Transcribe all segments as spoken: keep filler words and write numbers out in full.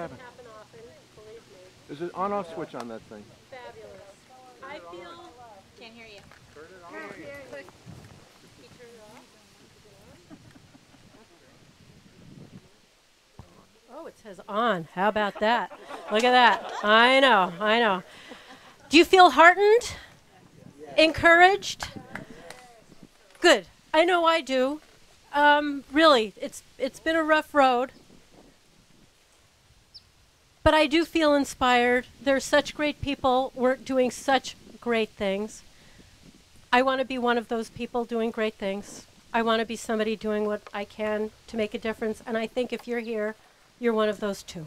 happen. Doesn't happen often, believe me. There's an on-off yeah. switch on that thing. Fabulous. I feel... Can't hear you. Turn it on. Can't hear you. You turn it off? Oh, it says on. How about that? Look at that. I know, I know. Do you feel heartened? Yes. Encouraged? Yes. Good. I know I do. Um, really, it's it's been a rough road. But I do feel inspired. There's such great people. We're doing such great things. I want to be one of those people doing great things. I want to be somebody doing what I can to make a difference. And I think if you're here, you're one of those too.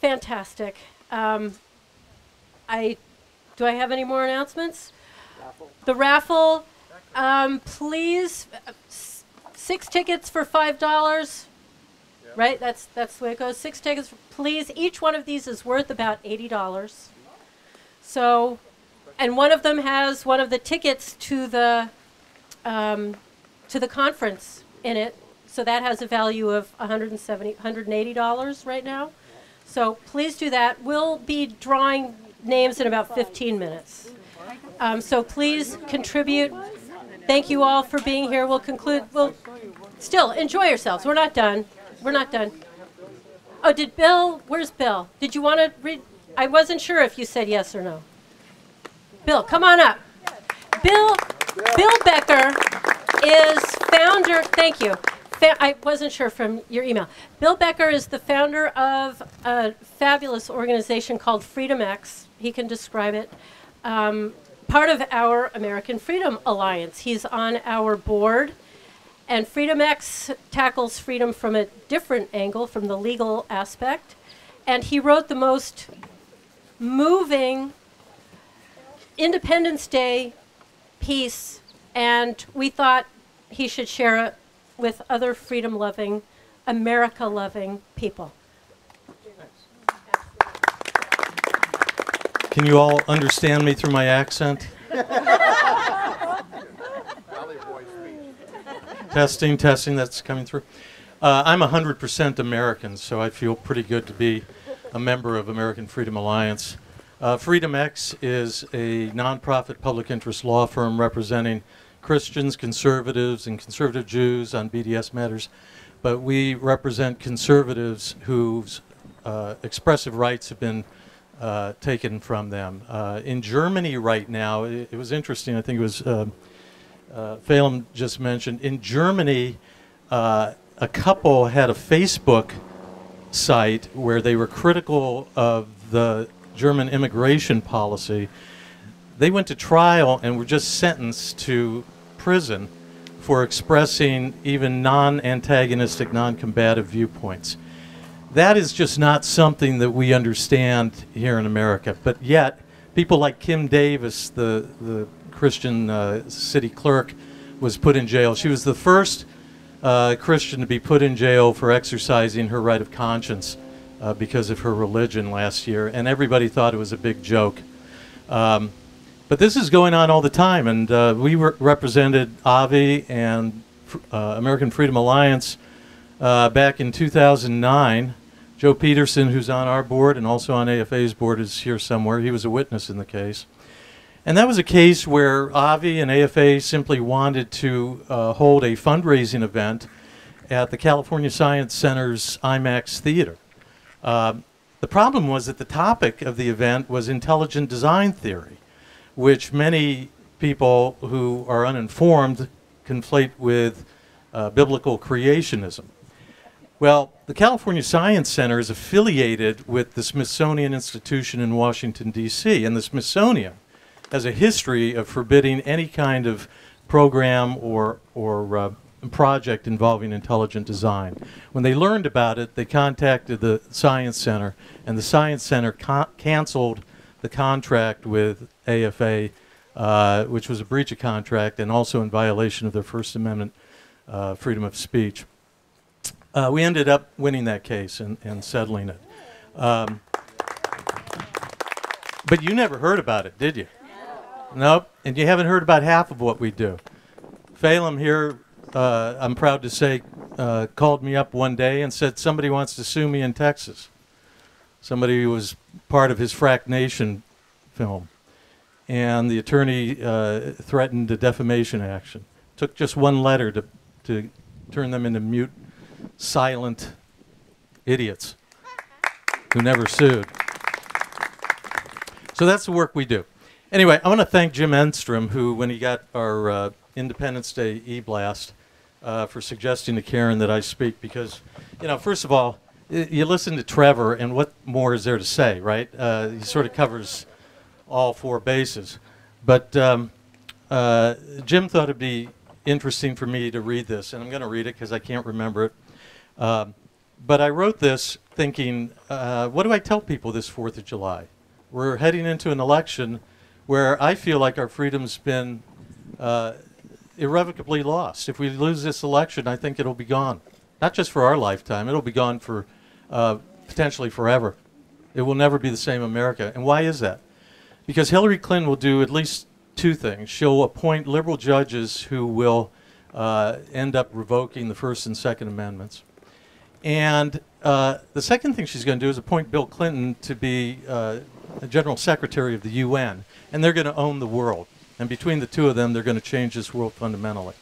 Fantastic. Um, I do I have any more announcements? Raffle. The raffle. Um, please, uh, s six tickets for five dollars. Right, that's that's the way it goes. Six tickets, please. Each one of these is worth about eighty dollars. So, and one of them has one of the tickets to the um, to the conference in it. So that has a value of one hundred seventy, one hundred eighty dollars right now. So please do that. We'll be drawing names in about fifteen minutes. Um, so please contribute. Thank you all for being here. We'll conclude. We'll still enjoy yourselves. We're not done. We're not done. Oh, did Bill, where's Bill? Did you want to read? I wasn't sure if you said yes or no. Bill, come on up. Bill, Bill Becker is founder, thank you. Fa I wasn't sure from your email. Bill Becker is the founder of a fabulous organization called FreedomX. He can describe it. Um, part of our American Freedom Alliance. He's on our board. And FreedomX tackles freedom from a different angle, from the legal aspect. And he wrote the most moving Independence Day piece, and we thought he should share it with other freedom-loving, America-loving people. Can you all understand me through my accent? Testing, testing, that's coming through. Uh, I'm one hundred percent American, so I feel pretty good to be a member of American Freedom Alliance. Uh, FreedomX is a nonprofit public interest law firm representing Christians, conservatives, and conservative Jews on B D S matters. But we represent conservatives whose uh, expressive rights have been uh, taken from them. Uh, in Germany right now, it, it was interesting, I think it was... Uh, Uh, Phelim just mentioned, in Germany, uh, a couple had a Facebook site where they were critical of the German immigration policy. They went to trial and were just sentenced to prison for expressing even non-antagonistic, non-combative viewpoints. That is just not something that we understand here in America, but yet people like Kim Davis, the, the Christian uh, city clerk, was put in jail. She was the first uh, Christian to be put in jail for exercising her right of conscience uh, because of her religion last year, and everybody thought it was a big joke. Um, but this is going on all the time, and uh, we re represented Avi and uh, American Freedom Alliance uh, back in two thousand nine. Joe Peterson, who's on our board and also on A F A's board, is here somewhere. He was a witness in the case. And that was a case where Avi and A F A simply wanted to uh, hold a fundraising event at the California Science Center's IMAX Theater. Uh, the problem was that the topic of the event was intelligent design theory, which many people who are uninformed conflate with uh, biblical creationism. Well, the California Science Center is affiliated with the Smithsonian Institution in Washington, D C, and the Smithsonian has a history of forbidding any kind of program or, or uh, project involving intelligent design. When they learned about it, they contacted the Science Center, and the Science Center con canceled the contract with A F A, uh, which was a breach of contract and also in violation of their First Amendment uh, freedom of speech. Uh, we ended up winning that case and, and settling it. Um, but you never heard about it, did you? Nope, and you haven't heard about half of what we do. Phelim here uh, I'm proud to say, uh, called me up one day and said, somebody wants to sue me in Texas. Somebody who was part of his Frack Nation film. And the attorney uh, threatened a defamation action. Took just one letter to, to turn them into mute, silent idiots who never sued. So that's the work we do. Anyway, I want to thank Jim Enstrom, who, when he got our uh, Independence Day e-blast, uh, for suggesting to Karen that I speak because, you know, first of all, you listen to Trevor, and what more is there to say, right? Uh, he sort of covers all four bases. But um, uh, Jim thought it'd be interesting for me to read this, and I'm going to read it because I can't remember it. Um, but I wrote this thinking, uh, what do I tell people this fourth of July? We're heading into an election where I feel like our freedom's been uh, irrevocably lost. If we lose this election, I think it'll be gone. Not just for our lifetime, it'll be gone for Uh, potentially forever. It will never be the same America. And why is that? Because Hillary Clinton will do at least two things. She'll appoint liberal judges who will uh, end up revoking the First and Second Amendments. And uh, the second thing she's going to do is appoint Bill Clinton to be uh, a General Secretary of the U N. And they're going to own the world. And between the two of them, they're going to change this world fundamentally.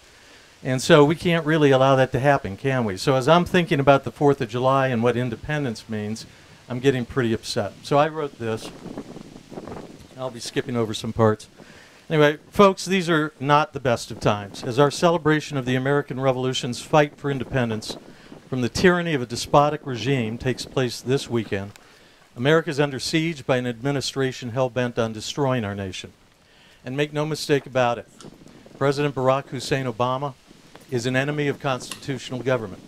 And so we can't really allow that to happen, can we? So as I'm thinking about the fourth of July and what independence means, I'm getting pretty upset. So I wrote this. I'll be skipping over some parts. Anyway, folks, these are not the best of times. As our celebration of the American Revolution's fight for independence from the tyranny of a despotic regime takes place this weekend, America's under siege by an administration hell-bent on destroying our nation. And make no mistake about it, President Barack Hussein Obama is an enemy of constitutional government.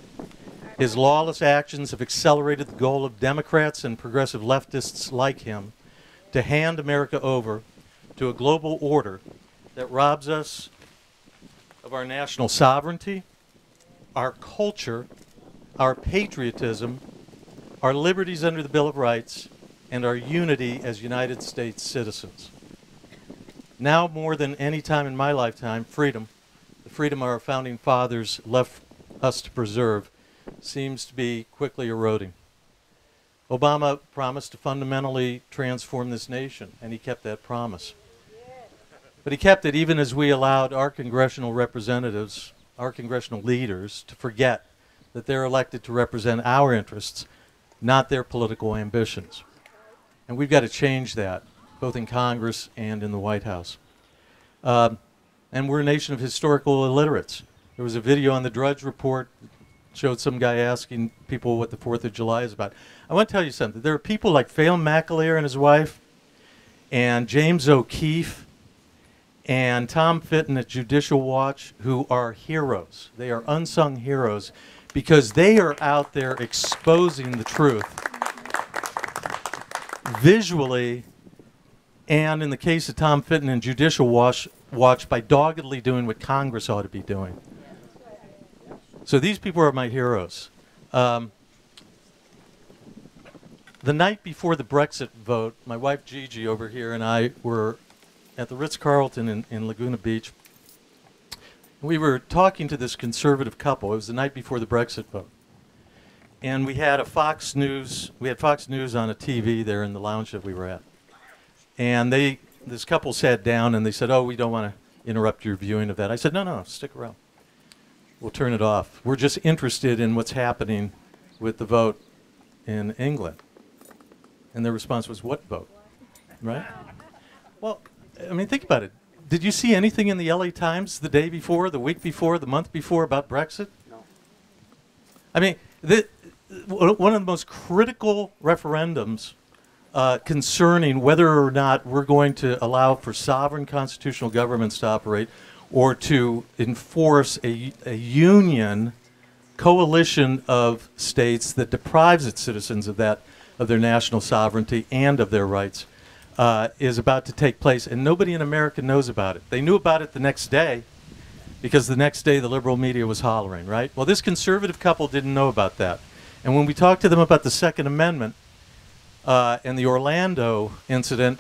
His lawless actions have accelerated the goal of Democrats and progressive leftists like him to hand America over to a global order that robs us of our national sovereignty, our culture, our patriotism, our liberties under the Bill of Rights, and our unity as United States citizens. Now more than any time in my lifetime, freedom, the freedom our founding fathers left us to preserve, seems to be quickly eroding. Obama promised to fundamentally transform this nation, and he kept that promise. But he kept it even as we allowed our congressional representatives, our congressional leaders, to forget that they're elected to represent our interests, not their political ambitions. And we've got to change that, both in Congress and in the White House. Um, and we're a nation of historical illiterates. There was a video on the Drudge Report showed some guy asking people what the fourth of July is about. I want to tell you something. There are people like Phelim McAleer and his wife, and James O'Keefe, and Tom Fitton at Judicial Watch, who are heroes. They are unsung heroes because they are out there exposing the truth visually, and in the case of Tom Fitton and Judicial Watch, watch by doggedly doing what Congress ought to be doing. So these people are my heroes. Um, the night before the Brexit vote, my wife Gigi over here and I were at the Ritz-Carlton in, in Laguna Beach. We were talking to this conservative couple. It was the night before the Brexit vote. And we had a Fox News, we had Fox News on a T V there in the lounge that we were at. And they, this couple sat down and they said, oh, we don't want to interrupt your viewing of that. I said, no, no, stick around. We'll turn it off. We're just interested in what's happening with the vote in England. And their response was, what vote? Right? Well, I mean, think about it. Did you see anything in the L A Times the day before, the week before, the month before about Brexit? No. I mean, the, one of the most critical referendums uh, concerning whether or not we're going to allow for sovereign constitutional governments to operate or to enforce a, a union coalition of states that deprives its citizens of that, of their national sovereignty and of their rights, uh, is about to take place. And nobody in America knows about it. They knew about it the next day because the next day the liberal media was hollering, right? Well, this conservative couple didn't know about that. And when we talked to them about the Second Amendment uh, and the Orlando incident,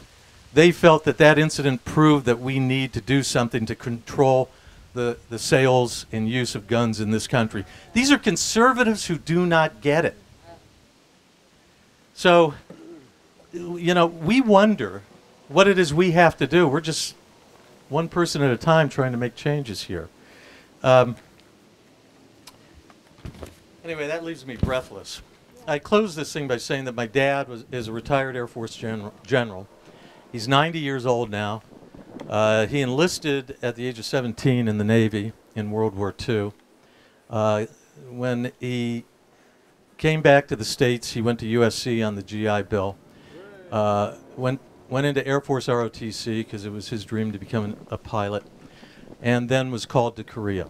they felt that that incident proved that we need to do something to control the, the sales and use of guns in this country. These are conservatives who do not get it. So, you know, we wonder what it is we have to do. We're just one person at a time trying to make changes here. Um, anyway, that leaves me breathless. I close this thing by saying that my dad was, is a retired Air Force general. general. He's ninety years old now. Uh, he enlisted at the age of seventeen in the Navy in World War Two. Uh, when he came back to the States, he went to U S C on the G I Bill. Uh, went, went into Air Force R O T C because it was his dream to become an, a pilot. And then was called to Korea.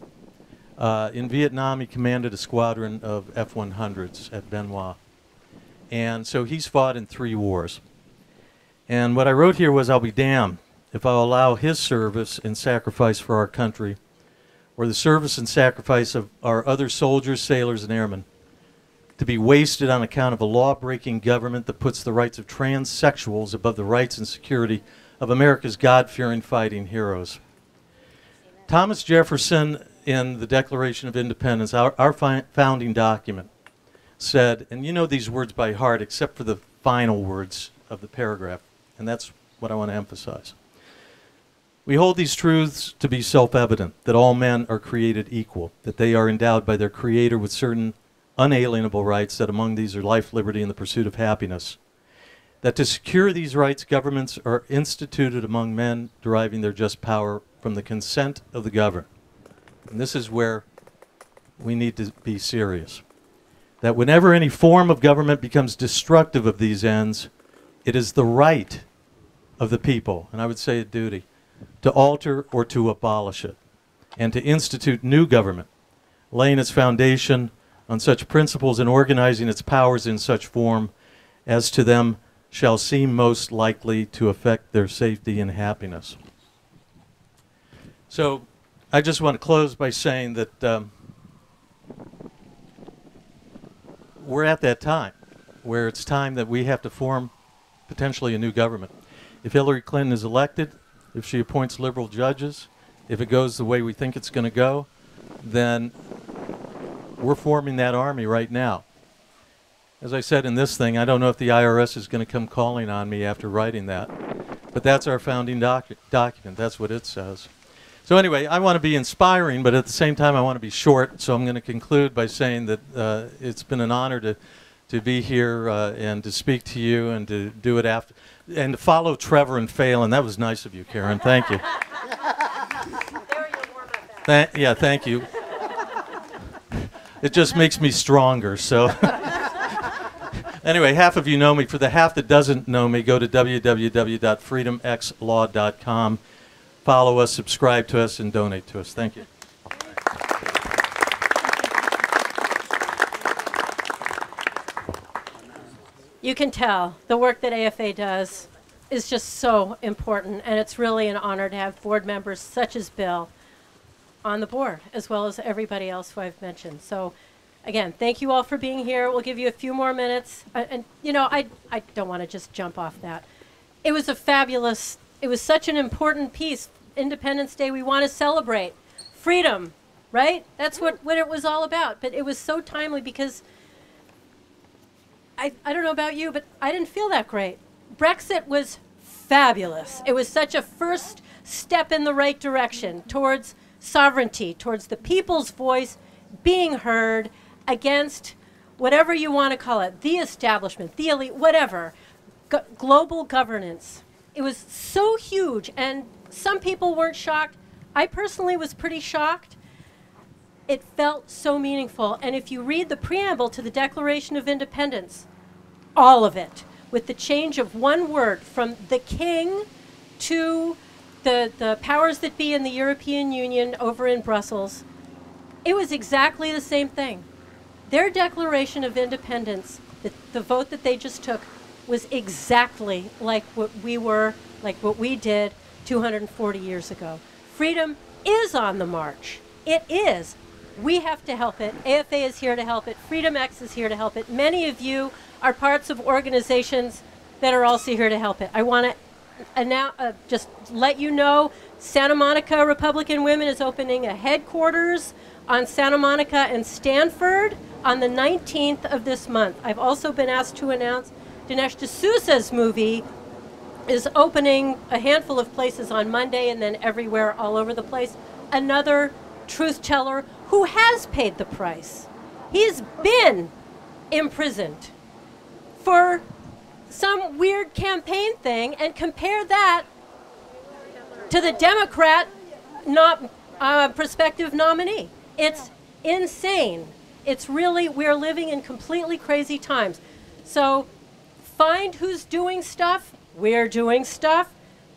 Uh, in Vietnam, he commanded a squadron of F one hundreds at Bien Hoa. And so he's fought in three wars. And what I wrote here was, I'll be damned if I'll allow his service and sacrifice for our country, or the service and sacrifice of our other soldiers, sailors, and airmen, to be wasted on account of a law-breaking government that puts the rights of transsexuals above the rights and security of America's God-fearing fighting heroes. Thomas Jefferson, in the Declaration of Independence, our, our founding document, said, and you know these words by heart except for the final words of the paragraph, and that's what I want to emphasize. We hold these truths to be self-evident, that all men are created equal, that they are endowed by their Creator with certain unalienable rights, that among these are life, liberty, and the pursuit of happiness, that to secure these rights, governments are instituted among men, deriving their just power from the consent of the governed. And this is where we need to be serious. That whenever any form of government becomes destructive of these ends, it is the right of the people, and I would say a duty, to alter or to abolish it, and to institute new government, laying its foundation on such principles and organizing its powers in such form as to them shall seem most likely to affect their safety and happiness. So, I just want to close by saying that um, we're at that time where it's time that we have to form potentially a new government. If Hillary Clinton is elected, if she appoints liberal judges, if it goes the way we think it's going to go, then we're forming that army right now. As I said in this thing, I don't know if the I R S is going to come calling on me after writing that, but that's our founding docu document. That's what it says. So anyway, I want to be inspiring, but at the same time I want to be short, so I'm going to conclude by saying that uh, it's been an honor to, to be here uh, and to speak to you and to do it after, and to follow Trevor and Phelim. That was nice of you, Karen. Thank you. Th yeah, thank you. It just makes me stronger, so. Anyway, half of you know me. For the half that doesn't know me, go to w w w dot freedom x law dot com. Follow us, subscribe to us, and donate to us. Thank you. You can tell the work that A F A does is just so important, and it's really an honor to have board members such as Bill on the board, as well as everybody else who I've mentioned. So, again, thank you all for being here. We'll give you a few more minutes. Uh, and, you know, I, I don't want to just jump off that. It was a fabulous... It was such an important piece. Independence Day, we want to celebrate freedom, right? That's what, what it was all about. But it was so timely because, I, I don't know about you, but I didn't feel that great. Brexit was fabulous. It was such a first step in the right direction towards sovereignty, towards the people's voice being heard against whatever you want to call it, the establishment, the elite, whatever, Go- global governance. It was so huge, and some people weren't shocked. I personally was pretty shocked. It felt so meaningful, and if you read the preamble to the Declaration of Independence, all of it, with the change of one word from the king to the, the powers that be in the European Union over in Brussels, it was exactly the same thing. Their Declaration of Independence, the, the vote that they just took, was exactly like what we were, like what we did two hundred forty years ago. Freedom is on the march. It is. We have to help it. A F A is here to help it. FreedomX is here to help it. Many of you are parts of organizations that are also here to help it. I want to announce, uh, just let you know, Santa Monica Republican Women is opening a headquarters on Santa Monica and Stanford on the nineteenth of this month. I've also been asked to announce Dinesh D'Souza's movie is opening a handful of places on Monday and then everywhere all over the place. Another truth teller who has paid the price. He's been imprisoned for some weird campaign thing, and compare that to the Democrat not, uh, prospective nominee. It's insane. It's really, we're living in completely crazy times. So find who's doing stuff. We're doing stuff.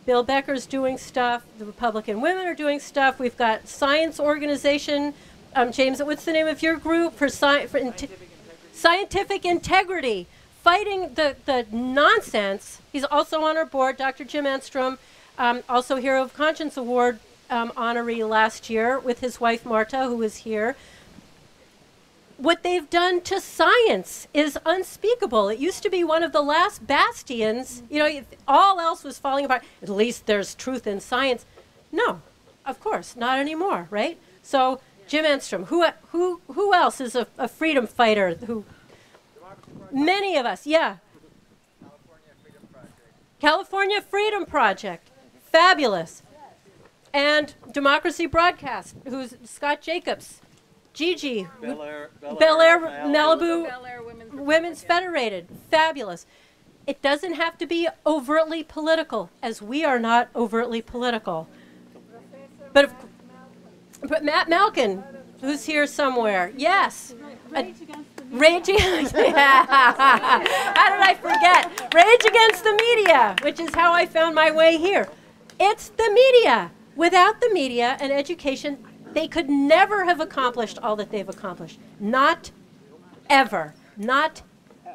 Bill Becker's doing stuff. The Republican Women are doing stuff. We've got science organization. Um, James, what's the name of your group? For, sci for in Scientific Integrity. Scientific Integrity. Fighting the, the nonsense. He's also on our board, Doctor Jim Enstrom, um, also Hero of Conscience Award um, honoree last year with his wife, Marta, who is here. What they've done to science is unspeakable. It used to be one of the last bastions. You know, if all else was falling apart, at least there's truth in science. No, of course, not anymore, right? So Jim Enstrom, who, who, who else is a, a freedom fighter who... Many of us, yeah. California Freedom Project. California Freedom Project, fabulous. And Democracy Broadcast, who's Scott Jacobs, Gigi, Bel Air, Bel Air, Bel Air Malibu, Bel Air Women's, Women's Federated, fabulous. It doesn't have to be overtly political, as we are not overtly political. But, of, but Matt Malkin, who's here somewhere, yes. A, Rage against, yeah. How did I forget? Rage Against the Media, which is how I found my way here. It's the media. Without the media and education, they could never have accomplished all that they've accomplished. Not ever. Not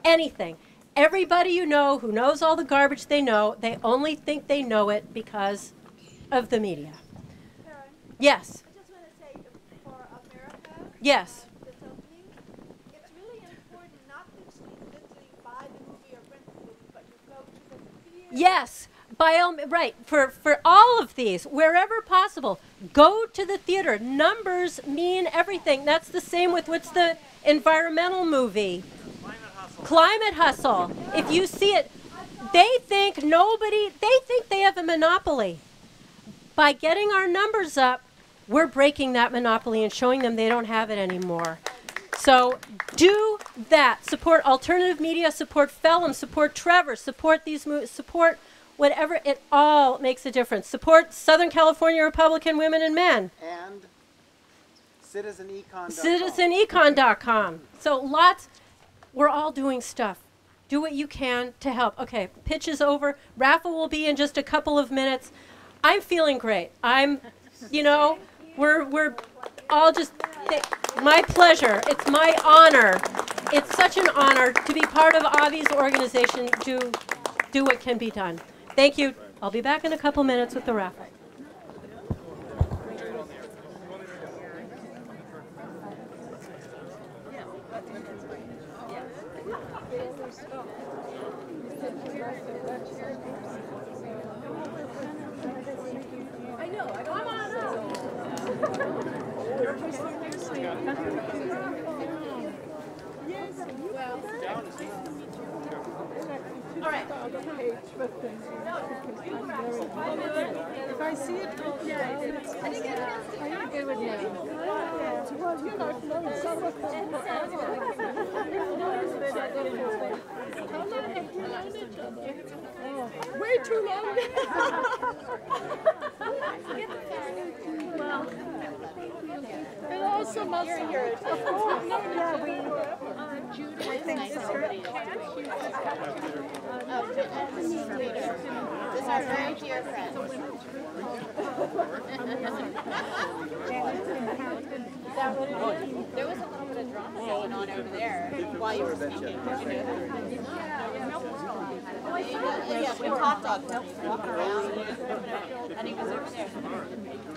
anything. Everybody you know who knows all the garbage they know, they only think they know it because of the media. Yes. I just want to say, for America. Yes. Yes, by all, right, for, for all of these, wherever possible, go to the theater. Numbers mean everything. That's the same with what's the environmental movie? Climate Hustle. Climate Hustle. If you see it, they think nobody, they think they have a monopoly. By getting our numbers up, we're breaking that monopoly and showing them they don't have it anymore. So do that. Support alternative media, support Phelim, support Trevor, support these movies, support whatever. It all makes a difference. Support Southern California Republican Women and Men. And citizen econ dot com. Citizen econ dot com. So lots, we're all doing stuff. Do what you can to help. Okay, pitch is over. Raffle will be in just a couple of minutes. I'm feeling great. I'm, you know, we're, we're all just... My pleasure. It's my honor. It's such an honor to be part of Avi's organization. Do, do what can be done. Thank you. I'll be back in a couple minutes with the raffle. I know. I don't All right. If I see it, I think I'm good with you. Way too long. And also Muslim. This is our very dear friend. There was a little bit of drama going on over there while you were speaking. Did you know? With hot dogs, walking around, and he was over there.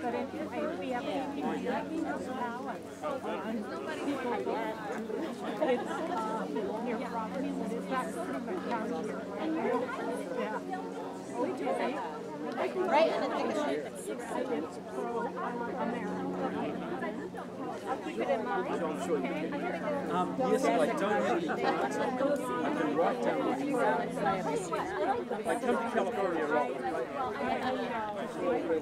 But if you think we have anything like me, no power. Nobody can do that. It's your property, it's not so much. Yeah. We do that. right in the thick of it. I'll keep it in mind. Um, yes, like, don't eat. I can walk down the street. I come to California a lot. Touring and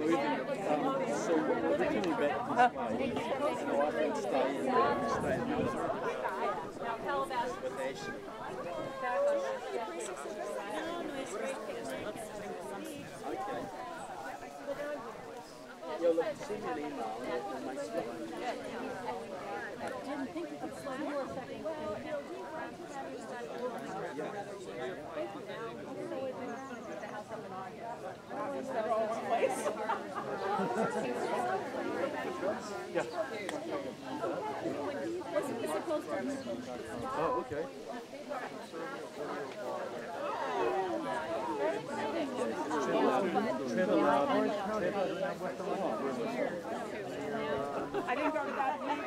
living. So we're thinking about this guy. So I think stay in there, stay in there. Okay. You'll look to see an email. I didn't think it could slow more effectively. Oh, okay. I didn't go to that meeting.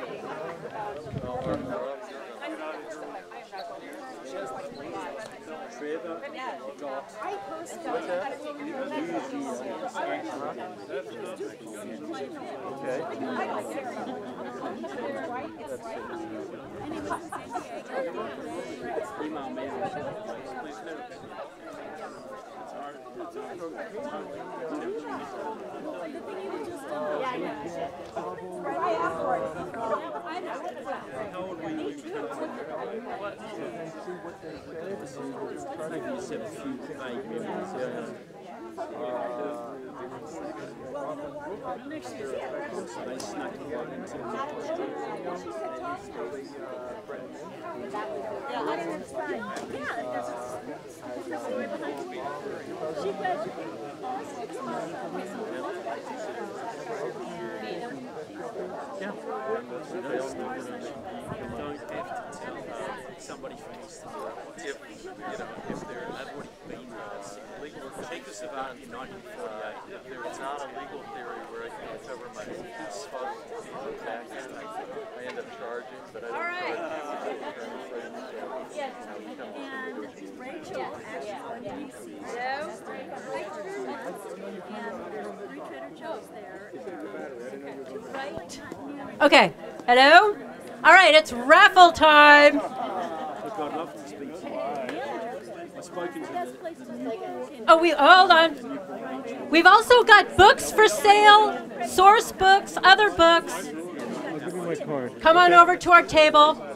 I personally. Email me. The thing you would just do. Yeah, I know. Right afterwards. I know. Me too. I said a few vague memories. They snuck a lot into the She Yeah. Don't have to tell somebody from Eastern Europe if, you know, if they're that would have been illegal. Czechoslovakian in nineteen forty-eight, if there is not a legal theory where I can recover my spot in taxes, I end up charging, but I don't know. Yes. And Rachel actually on D C. I turned left, and there's three Trader Joe's there. Right. Okay. Hello? All right, it's raffle time. Look, I'd love to speak to you. I've spoken to the... Oh, we, hold on. We've also got books for sale, source books, other books. Come on over to our table.